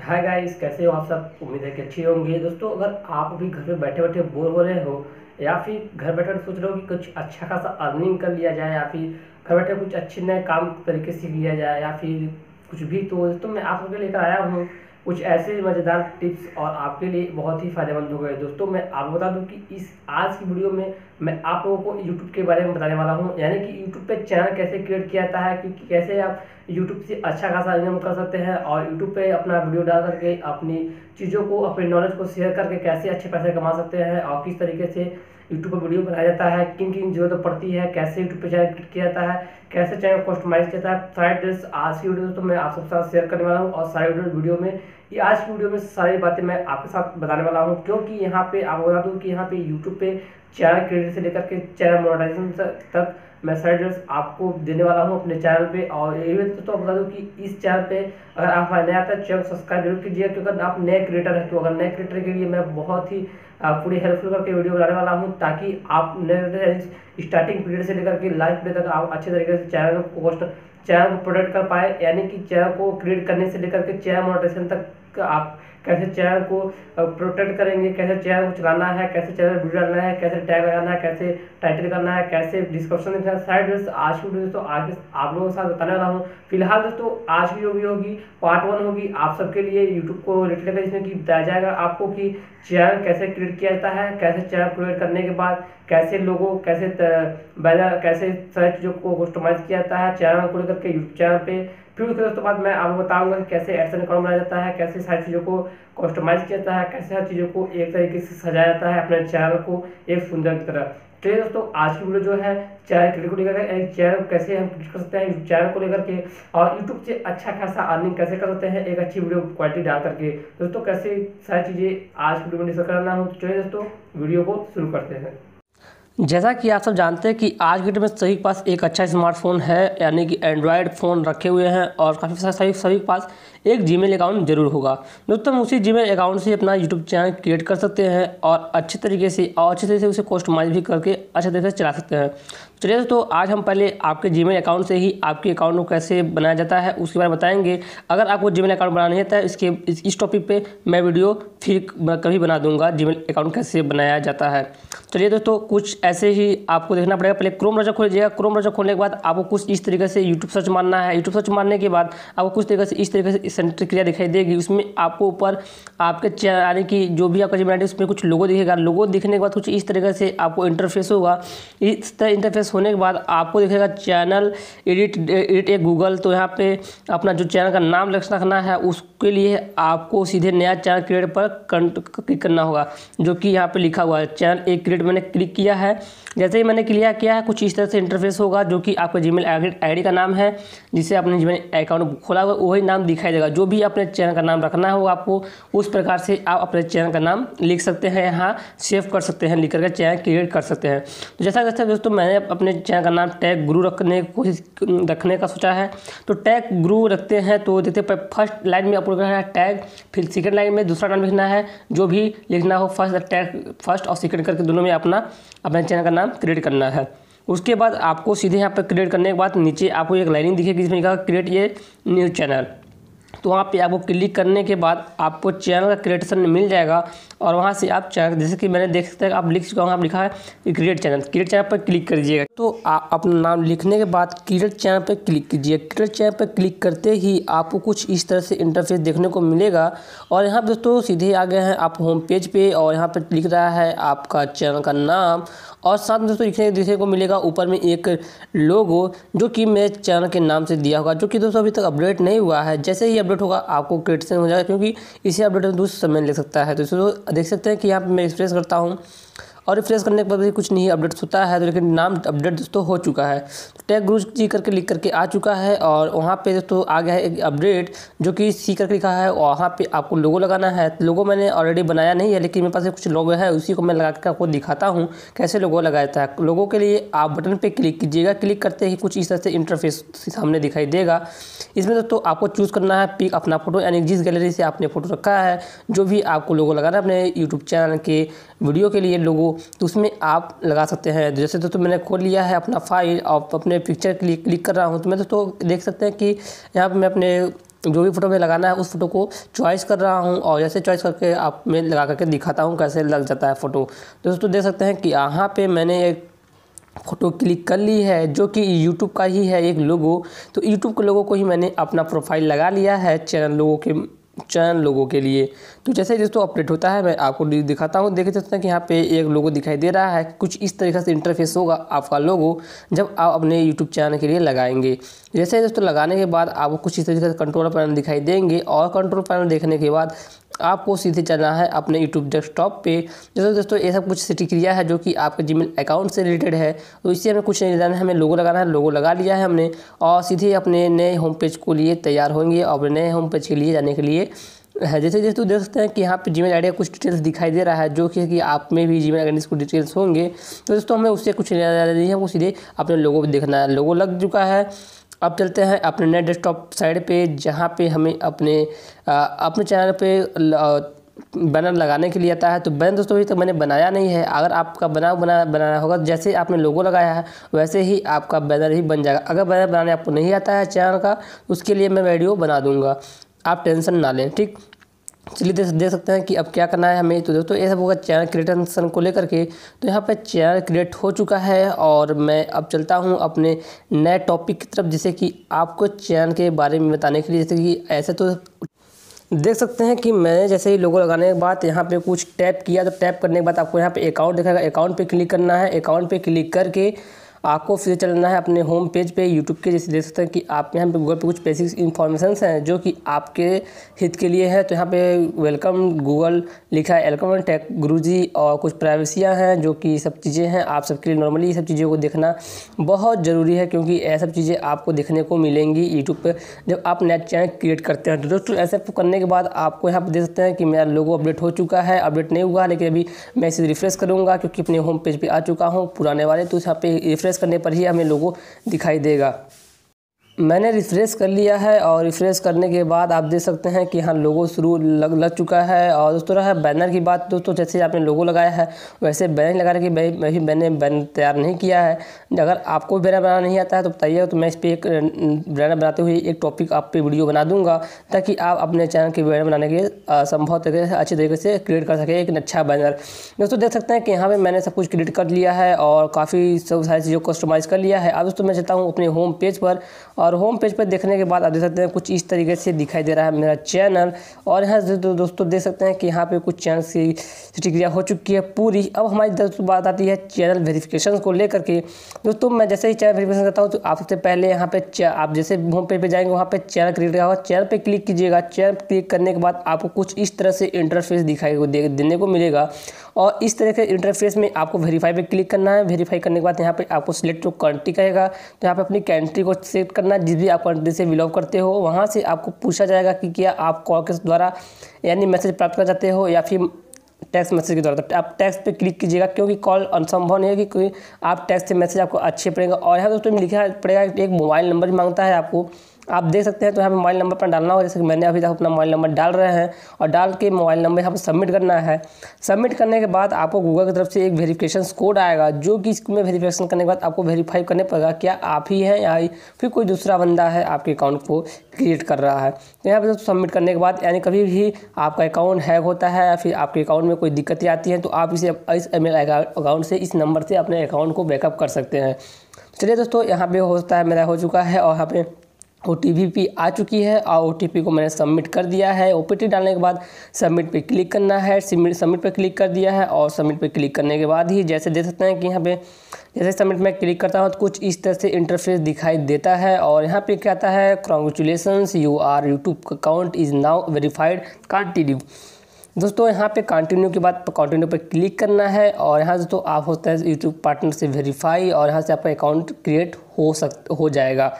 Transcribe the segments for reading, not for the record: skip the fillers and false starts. Hi guys, कैसे हो आप सब। उम्मीद है कि अच्छी होंगे। दोस्तों, अगर आप भी घर पे बैठे बैठे बोर हो रहे हो या फिर घर बैठे सोच रहे हो कि कुछ अच्छा खासा अर्निंग कर लिया जाए या फिर घर बैठे कुछ अच्छे नए काम तरीके सीख लिया जाए या फिर कुछ भी, तो दोस्तों मैं आप सबके लेकर आया हूँ कुछ ऐसे मज़ेदार टिप्स और आपके लिए बहुत ही फ़ायदेमंद हो गए। दोस्तों मैं आपको बता दूं कि इस आज की वीडियो में मैं आप लोगों को यूट्यूब के बारे में बताने वाला हूं, यानी कि यूट्यूब पे चैनल कैसे क्रिएट किया जाता है, कि कैसे आप यूट्यूब से अच्छा खासा इनकम कर सकते हैं और यूट्यूब पे अपना वीडियो डाल करके अपनी चीज़ों को, अपने नॉलेज को शेयर करके कैसे अच्छे पैसे कमा सकते हैं और किस तरीके से यूट्यूब पर वीडियो बनाया जाता है, किन किन जरूरत पड़ती है, कैसे यूट्यूब पर चैनल क्रिएट किया जाता है, कैसे चैनल कस्टमाइज किया जाता है। सारे टिप्स आज की वीडियो तो मैं आप सबके साथ शेयर करने वाला हूँ और सारी वीडियो में ये आज की वीडियो में सारी बातें मैं आपके साथ बताने वाला हूँ, क्योंकि यहाँ पे आपको बता दूँ कि यहाँ पे यूट्यूब पे चैनल क्रिएट से लेकर के चैनल मोनेटाइजेशन तक मैं सारे टिप्स आपको देने वाला हूँ अपने चैनल पे। और ये भी दोस्तों आपको बता दूँ कि इस चैनल पे अगर आप नया आता है चैनल सब्सक्राइब जरूर कीजिए, क्योंकि आप नए क्रिएटर हैं, तो अगर नए क्रिएटर के लिए मैं बहुत ही पूरी हेल्पफुल करके वीडियो बनाने वाला हूँ, ताकि आप नए स्टार्टिंग पीरियड से लेकर के लास्ट पीरियड तक आप अच्छे तरीके से चैनल को प्रोडक्ट कर पाए, यानी कि चैनल को क्रिएट करने से लेकर के चैनल मोनेटाइजेशन तक आप कैसे चैनल को प्रोटेक्ट करेंगे, कैसे चैनल को चलाना है, कैसे चैनल वीडियो डालना है, कैसे टैग लगाना है, कैसे टाइटल करना है, कैसे डिस्क्रिप्शन देना है। सारी टिप्स आज की वीडियो दोस्तों आज आप लोगों के साथ बताने वाला हूँ। फिलहाल दोस्तों आज की जो वीडियो होगी पार्ट 1 होगी आप सबके लिए यूट्यूब को रिलेटेड, इसमें कि बताया जाएगा आपको कि चैनल कैसे क्रिएट किया जाता है, कैसे चैनल क्रिएट करने के बाद कैसे लोगों कैसे सारी चीज़ों को कस्टमाइज किया जाता है चैनल को लेकर के यूट्यूब चैनल पर। फिर उसके दोस्तों बाद मैं आपको बताऊंगा कि कैसे एडसेंस अकाउंट बनाया जाता है, कैसे सारी चीज़ों को कस्टमाइज किया जाता है, कैसे हर चीज़ों को एक तरीके से सजाया जाता है अपने चैनल को एक सुंदर की तरह। तो ये दोस्तों आज की वीडियो जो है चैनल क्रिएट को लेकर के, चैनल कैसे हम क्रिएट कर सकते हैं चैनल को लेकर के और यूट्यूब से अच्छा खासा अर्निंग कैसे कर सकते हैं एक अच्छी वीडियो क्वालिटी डाल करके। दोस्तों कैसे सारी चीज़ें आज की वीडियो में डिस्कस करना हूँ, चलिए दोस्तों वीडियो को शुरू करते हैं। जैसा कि आप सब जानते हैं कि आज के डेट में सभी के पास एक अच्छा स्मार्टफोन है, यानी कि एंड्रॉयड फ़ोन रखे हुए हैं और काफ़ी सारे सभी के पास एक जीमेल अकाउंट जरूर होगा। दोस्तों हम उसी जीमेल अकाउंट से अपना यूट्यूब चैनल क्रिएट कर सकते हैं और अच्छे तरीके से उसे कस्टमाइज भी करके अच्छे तरीके से चला सकते हैं। चलिए दोस्तों आज हम पहले आपके जीमेल अकाउंट से ही आपके अकाउंट को कैसे बनाया जाता है उसके बारे में बताएंगे। अगर आपको जीमेल अकाउंट बनाना नहीं आता है इस टॉपिक पर मैं वीडियो फिर कभी बना दूँगा, जीमेल अकाउंट कैसे बनाया जाता है। चलिए दोस्तों कुछ ऐसे ही आपको देखना पड़ेगा। पहले क्रोम ब्राउज़र खोल लीजिएगा। क्रोम ब्राउज़र खोलने के बाद आपको कुछ इस तरीके से यूट्यूब सर्च मारना है। यूट्यूब सर्च मारने के बाद आपको कुछ तरीके से इस तरीके से सेंटर क्रिया दिखाई देगी। उसमें आपको ऊपर आपके चैनल यानी कि जो भी आपका जीमेल आईडी उसमें कुछ लोगो दिखेगा। लोगो दिखने के बाद कुछ इस तरीके से आपको इंटरफेस होगा। इस तरह इंटरफेस होने के बाद आपको दिखेगा चैनल एडिट ए गूगल। तो यहाँ पर अपना जो चैनल का नाम रखना है उसके लिए आपको सीधे नया चैनल क्रिएट पर क्लिक करना होगा, जो कि यहाँ पर लिखा हुआ है चैनल ए क्रिएट। मैंने क्लिक किया है। जैसे ही मैंने क्लियर किया है कुछ इस तरह से इंटरफेस होगा, जो कि आपका जीमेल आईडी का नाम है जिसे आपने जीमेल अकाउंट खोला हुआ वही नाम दिखाई देगा। जो भी अपने चैनल का नाम रखना होगा आपको उस प्रकार से आप अपने चैनल का नाम लिख सकते हैं, यहाँ सेव कर सकते हैं, लिख करके चैनल क्रिएट कर सकते हैं। तो जैसा जैसा दोस्तों मैंने अपने चैनल का नाम टैग गुरु रखने का सोचा है, तो टैग गुरु रखते हैं। तो देखते फर्स्ट लाइन में अपलोड करना है टैग, फिर सेकेंड लाइन में दूसरा नाम लिखना है, जो भी लिखना हो फर्स्ट टैग फर्स्ट और सेकेंड करके दोनों में अपने चैनल का नाम क्रिएट करना है। उसके बाद आपको सीधे यहाँ पर क्रिएट करने के बाद नीचे आपको एक लाइनिंग दिखेगी जिसमें लिखा क्रिएट ये न्यूज़ चैनल। तो वहाँ पे आपको क्लिक करने के बाद आपको चैनल का क्रिएशन मिल जाएगा और वहाँ से आप चैनल जैसे कि मैंने देख सकते हैं आप लिख चुका हूँ, आप लिखा है क्रिएट चैनल पर क्लिक कर दीजिएगा। तो आप अपना नाम लिखने के बाद क्रिएट चैनल पर क्लिक कीजिए। क्रिएट चैनल पर क्लिक करते ही आपको कुछ इस तरह से इंटरफेस देखने को मिलेगा और यहाँ पर दोस्तों सीधे आ गए हैं आप होम पेज पर और यहाँ पर लिख रहा है आपका चैनल का नाम और साथ में दोस्तों देखने को मिलेगा ऊपर में एक लोगो जो कि मेरे चैनल के नाम से दिया होगा, जो कि दोस्तों अभी तक अपडेट नहीं हुआ है। जैसे ही अपडेट होगा आपको क्रिएशन हो जाएगा, क्योंकि इसे अपडेट में दूसरे समय ले सकता है। तो इसको देख सकते हैं कि यहाँ पे मैं रिफ्रेश करता हूँ और रिफ्रेश करने के बाद भी कुछ नहीं अपडेट होता है, तो लेकिन नाम अपडेट दोस्तों हो चुका है, टैग गुरु जी करके लिख करके आ चुका है और वहाँ पे दोस्तों आ गया है एक अपडेट जो कि सी करके लिखा है। वहाँ पे आपको लोगो लगाना है। लोगो मैंने ऑलरेडी बनाया नहीं है, लेकिन मेरे पास कुछ लोगो है उसी को मैं लगा कर आपको दिखाता हूँ कैसे लोगो लगाया जाता है। लोगों के लिए आप बटन पर क्लिक कीजिएगा। क्लिक करते ही कुछ इस तरह से इंटरफेस सामने दिखाई देगा। इसमें दोस्तों आपको चूज़ करना है पिक अपना फ़ोटो, यानी जिस गैलरी से आपने फ़ोटो रखा है जो भी आपको लोगो लगाना है अपने यूट्यूब चैनल के वीडियो के लिए लोगो, तो उसमें आप लगा सकते हैं। जैसे दोस्तों मैंने खोल लिया है अपना फाइल और अपने पिक्चर के लिए क्लिक कर रहा हूं, तो मैं दोस्तों देख सकते हैं कि यहाँ पर मैं अपने जो भी फ़ोटो में लगाना है उस फोटो को चॉइस कर रहा हूँ और जैसे चॉइस करके आप मैं लगा करके दिखाता हूँ कैसे लग जाता है फ़ोटो। दोस्तों देख सकते हैं कि यहाँ पे मैंने एक फ़ोटो क्लिक कर ली है जो कि YouTube का ही है एक लोगो। तो YouTube के लोगो को ही मैंने अपना प्रोफाइल लगा लिया है चैनल लोगों के लिए। तो जैसे दोस्तों अपडेट होता है मैं आपको दिखाता हूँ। देख सकते हैं कि यहाँ पे एक लोगो दिखाई दे रहा है, कुछ इस तरीके से इंटरफेस होगा आपका लोगो जब आप अपने YouTube चैनल के लिए लगाएंगे। जैसे दोस्तों लगाने के बाद आपको कुछ इस तरीके से कंट्रोल पैनल दिखाई देंगे और कंट्रोल पैनल देखने के बाद आपको सीधे चलना है अपने YouTube डेस्कटॉप पे। जैसे दोस्तों ये सब कुछ प्रतिक्रिया है जो कि आपके जीमेल अकाउंट से रिलेटेड है, तो इससे हमें कुछ नहीं जाना है, हमें लोगो लगाना है। लोगो लगा लिया है हमने और सीधे अपने नए होम पेज को लिए तैयार होंगे। और अपने नए होम पेज के लिए जाने के लिए जैसे दोस्तों देख सकते हैं कि यहाँ पे जीमेल आईडी का कुछ डिटेल्स दिखाई दे रहा है जो कि आप में भी जीमेल आईडी को डिटेल्स होंगे। तो दोस्तों हमें उससे कुछ नहीं है, वो सीधे अपने लोगो पर देखना है। लोगो लग चुका है, अब चलते हैं अपने नए डेस्कटॉप साइड पे जहाँ पे हमें अपने चैनल पे बैनर लगाने के लिए आता है। तो बैनर दोस्तों अभी तक मैंने बनाया नहीं है, अगर आपका बनाना होगा जैसे आपने लोगो लगाया है वैसे ही आपका बैनर ही बन जाएगा। अगर बैनर बनाने आपको नहीं आता है चैनल का, उसके लिए मैं वीडियो बना दूँगा, आप टेंशन ना लें, ठीक। चलिए देख सकते हैं कि अब क्या करना है हमें। तो दोस्तों ये सब होगा चैनल क्रिएटर ऑप्शन को लेकर के। तो यहाँ पर चैनल क्रिएट हो चुका है और मैं अब चलता हूँ अपने नए टॉपिक की तरफ, जैसे कि आपको चैनल के बारे में बताने के लिए। जैसे कि ऐसे तो देख सकते हैं कि मैंने जैसे ही लोगो लगाने के बाद यहाँ पे कुछ टैप किया, तो टैप करने के बाद आपको यहाँ पर अकाउंट दिखाएगा, अकाउंट पर क्लिक करना है। अकाउंट पर क्लिक करके आपको फिर चलना है अपने होम पेज पे यूट्यूब के। जैसे देख सकते हैं कि आपके यहाँ पे गूगल पे कुछ बेसिक इन्फॉर्मेशंस हैं जो कि आपके हित के लिए है। तो यहाँ पे वेलकम गूगल लिखा है, वेलकम टेक गुरुजी, और कुछ प्राइवेसियाँ हैं जो कि सब चीज़ें हैं आप सबके लिए। नॉर्मली ये सब चीज़ों को देखना बहुत ज़रूरी है क्योंकि ये सब चीज़ें आपको देखने को मिलेंगी यूट्यूब पर जब आप नया चैनल क्रिएट करते हैं। तो दोस्तों ऐसे करने के बाद आपको यहाँ पर देख सकते हैं कि मेरा लोगो अपडेट हो चुका है, अपडेट नहीं हुआ लेकिन अभी मैं इसे रिफ्रेश करूँगा क्योंकि अपने होम पेज पर आ चुका हूँ पुराने वाले। तो यहाँ पर रिफ्रेश करने पर ही हमें लोगो दिखाई देगा। मैंने रिफ्रेश कर लिया है और रिफ्रेश करने के बाद आप देख सकते हैं कि यहाँ लोगो शुरू लग चुका है। और दोस्तों रहा बैनर की बात, दोस्तों जैसे आपने लोगो लगाया है वैसे बैनर लगाने की मैंने बैनर तैयार नहीं किया है। अगर आपको बैनर बनाना नहीं आता है तो बताइए, तो मैं इस पर एक बैनर बनाते हुए एक टॉपिक आप पे वीडियो बना दूँगा ताकि आप अपने चैनल के बैनर बनाने के संभव तरीके से अच्छे तरीके से क्रिएट कर सकें एक अच्छा बैनर। दोस्तों देख सकते हैं कि यहाँ पर मैंने सब कुछ क्रिएट कर लिया है और काफ़ी सब सारी चीज़ों को कस्टमाइज़ कर लिया है। अब दोस्तों मैं चाहता हूँ अपने होम पेज पर, और होम पेज पर देखने के बाद आप देख सकते हैं कुछ इस तरीके से दिखाई दे रहा है मेरा चैनल। और यहाँ दोस्तों देख सकते हैं कि यहाँ पे कुछ चैनल की प्रतिक्रिया हो चुकी है पूरी। अब हमारी दोस्तों बात आती है चैनल वेरिफिकेशन को लेकर के। दोस्तों मैं जैसे ही चैनल वेरिफिकेशन करता हूँ तो आप सबसे पहले यहाँ पे आप जैसे होम पेज पर जाएंगे वहाँ पर चैनल क्रिएट होगा, चैनल पर क्लिक कीजिएगा। चैनल क्लिक करने के बाद आपको कुछ इस तरह से इंटरफेस दिखाई देने को मिलेगा और इस तरह के इंटरफेस में आपको वेरीफाई पे क्लिक करना है। वेरीफाई करने के बाद यहाँ पे आपको सिलेक्ट टू कंट्री कहेगा, तो यहाँ पे अपनी कंट्री को सिलेक्ट करना है जिस भी आप कंट्री से बिलोंग करते हो। वहाँ से आपको पूछा जाएगा कि क्या आप कॉल के द्वारा यानी मैसेज प्राप्त करना चाहते हो या फिर टेक्स्ट मैसेज के द्वारा। तो आप टेक्स्ट पे क्लिक कीजिएगा क्योंकि कॉल असंभव नहीं है क्योंकि आप टेक्स्ट से मैसेज आपको अच्छे पड़ेगा। और यहाँ दोस्तों लिखा पड़ेगा एक मोबाइल नंबर भी मांगता है आपको, आप देख सकते हैं। तो यहाँ पे मोबाइल नंबर पर डालना होगा, जैसे कि मैंने अभी तक अपना मोबाइल नंबर डाल रहे हैं और डाल के मोबाइल नंबर यहाँ पर सबमिट करना है। सबमिट करने के बाद आपको गूगल की तरफ से एक वेरिफिकेशन कोड आएगा जो कि इसमें वेरिफिकेशन करने के बाद आपको वेरीफाई करने पड़ेगा क्या आप ही हैं या फिर कोई दूसरा बंदा है आपके अकाउंट को क्रिएट कर रहा है। तो यहाँ पर सबमिट करने के बाद यानी कभी भी आपका अकाउंट हैक होता है या फिर आपके अकाउंट में कोई दिक्कतें आती हैं तो आप इसे इस ईमेल अकाउंट से इस नंबर से अपने अकाउंट को बैकअप कर सकते हैं। चलिए दोस्तों यहाँ पर होता है मेरा हो चुका है और यहाँ पर OTP आ चुकी है और OTP को मैंने सबमिट कर दिया है। OTP डालने के बाद सबमिट पे क्लिक करना है, सबमिट पे क्लिक कर दिया है। और सबमिट पे क्लिक करने के बाद ही जैसे देख सकते हैं कि यहाँ पे जैसे सबमिट में क्लिक करता हूँ तो कुछ इस तरह से इंटरफेस दिखाई देता है। और यहाँ पे क्या आता है, congratulations your YouTube account is now verified, continue. दोस्तों यहाँ पे कंटिन्यू के बाद कंटिन्यू पे क्लिक करना है और यहाँ से तो आप होता है यूट्यूब पार्टनर से वेरीफाई और यहाँ से आपका अकाउंट क्रिएट हो जाएगा।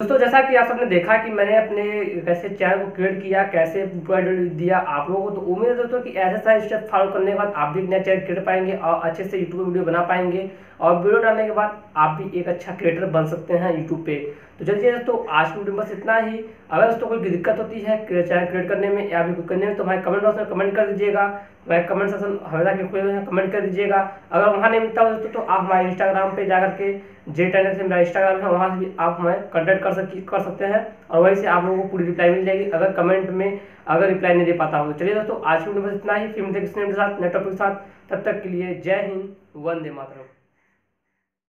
दोस्तों जैसा कि आप सबने देखा कि मैंने अपने कैसे चैनल को क्रिएट किया, कैसे पूरा दिया आप लोगों को। तो उम्मीद है दोस्तों कि ऐसे सारे स्टेप फॉलो करने के बाद आप भी नया चैनल क्रिएट पाएंगे और अच्छे से यूट्यूब वीडियो बना पाएंगे और वीडियो डालने के बाद आप भी एक अच्छा क्रिएटर बन सकते हैं यूट्यूब पे। तो चलिए दोस्तों आज के वीडियो में बस इतना ही। अगर दोस्तों कोई दिक्कत होती है चैनल क्रिएट करने में या भी करने में तो हमारे कमेंट बॉक्स में कमेंट कर दीजिएगा। हमारे कमेंट सेक्शन हमेशा के खुले हुए हैं, कमेंट कर दीजिएगा। अगर वहाँ नहीं मिलता हो दोस्तों तो आप हमारे इंस्टाग्राम पर जाकर के JTN से मेरा इंस्टाग्राम है, वहाँ से भी आप हमें कॉन्टैक्ट कर सकते हैं और वहीं से आप लोगों को पूरी रिप्लाई मिल जाएगी अगर कमेंट में अगर रिप्लाई नहीं दे पाता हो। चलिए दोस्तों आज के वीडियो में बस इतना ही। फिर मिलते हैं नेटवर्क के साथ, तब तक के लिए जय हिंद, वंदे मातरम।